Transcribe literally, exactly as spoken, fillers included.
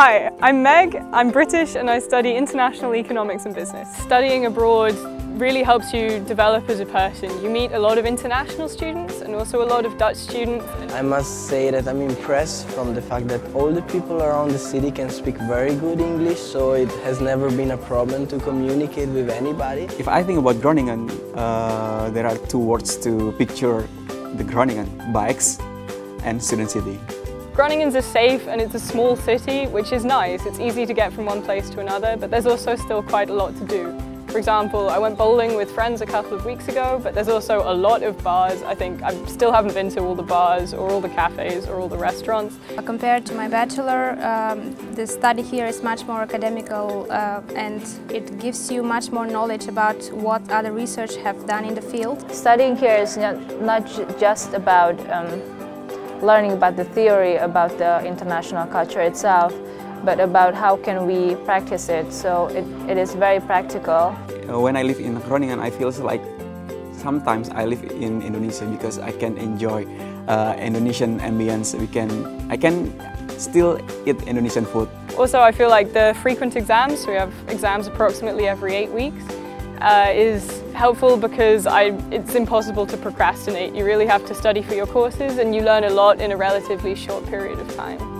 Hi, I'm Meg, I'm British and I study international economics and business. Studying abroad really helps you develop as a person. You meet a lot of international students and also a lot of Dutch students. I must say that I'm impressed from the fact that all the people around the city can speak very good English, so it has never been a problem to communicate with anybody. If I think about Groningen, uh, there are two words to picture the Groningen: bikes and student city. Groningen's is safe and it's a small city, which is nice. It's easy to get from one place to another, but there's also still quite a lot to do. For example, I went bowling with friends a couple of weeks ago, but there's also a lot of bars. I think I still haven't been to all the bars or all the cafes or all the restaurants. Compared to my bachelor, um, the study here is much more academical uh, and it gives you much more knowledge about what other research have done in the field. Studying here is not, not just about um, learning about the theory, about the international culture itself, but about how can we practice it, so it, it is very practical. When I live in Groningen, I feel like sometimes I live in Indonesia because I can enjoy uh, Indonesian ambience. We can, I can still eat Indonesian food. Also, I feel like the frequent exams, so we have exams approximately every eight weeks, Uh, is helpful because I, it's impossible to procrastinate. You really have to study for your courses and you learn a lot in a relatively short period of time.